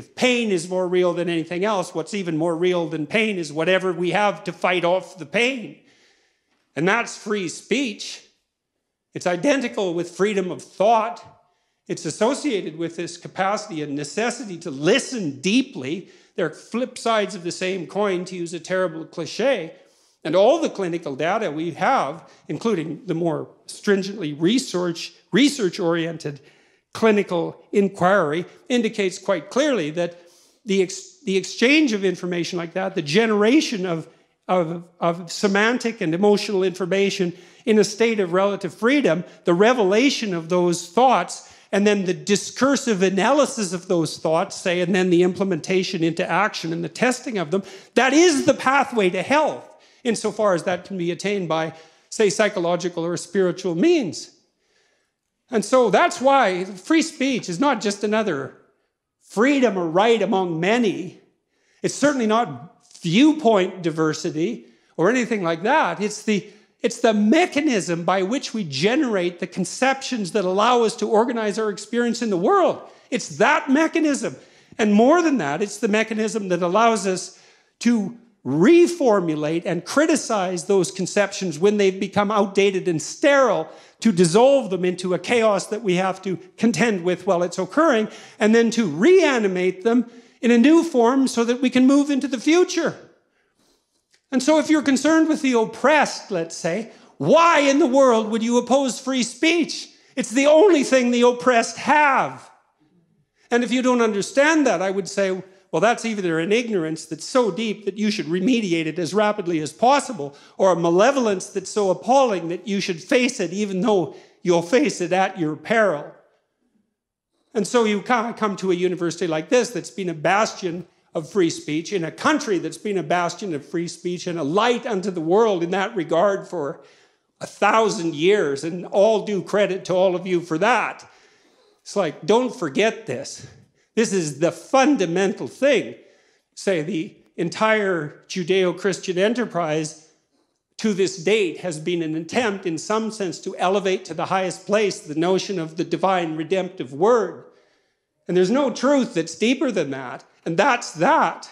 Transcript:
If pain is more real than anything else, what's even more real than pain is whatever we have to fight off the pain. And that's free speech. It's identical with freedom of thought. It's associated with this capacity and necessity to listen deeply. They're flip sides of the same coin, to use a terrible cliche. And all the clinical data we have, including the more stringently research-oriented clinical inquiry, indicates quite clearly that the exchange of information like that, the generation of semantic and emotional information in a state of relative freedom, the revelation of those thoughts, and then the discursive analysis of those thoughts, say, and then the implementation into action and the testing of them, that is the pathway to health, insofar as that can be attained by, say, psychological or spiritual means. And so that's why free speech is not just another freedom or right among many. It's certainly not viewpoint diversity or anything like that. It's the mechanism by which we generate the conceptions that allow us to organize our experience in the world. It's that mechanism. And more than that, it's the mechanism that allows us to reformulate and criticize those conceptions when they've become outdated and sterile, to dissolve them into a chaos that we have to contend with while it's occurring, and then to reanimate them in a new form so that we can move into the future. And so if you're concerned with the oppressed, let's say, why in the world would you oppose free speech? It's the only thing the oppressed have. And if you don't understand that, I would say, well, that's either an ignorance that's so deep that you should remediate it as rapidly as possible, or a malevolence that's so appalling that you should face it even though you'll face it at your peril. And so you come to a university like this that's been a bastion of free speech, in a country that's been a bastion of free speech and a light unto the world in that regard for 1,000 years, and all due credit to all of you for that. It's like, don't forget this. This is the fundamental thing. Say, the entire Judeo-Christian enterprise to this date has been an attempt, in some sense, to elevate to the highest place the notion of the divine redemptive word. And there's no truth that's deeper than that. And that's that.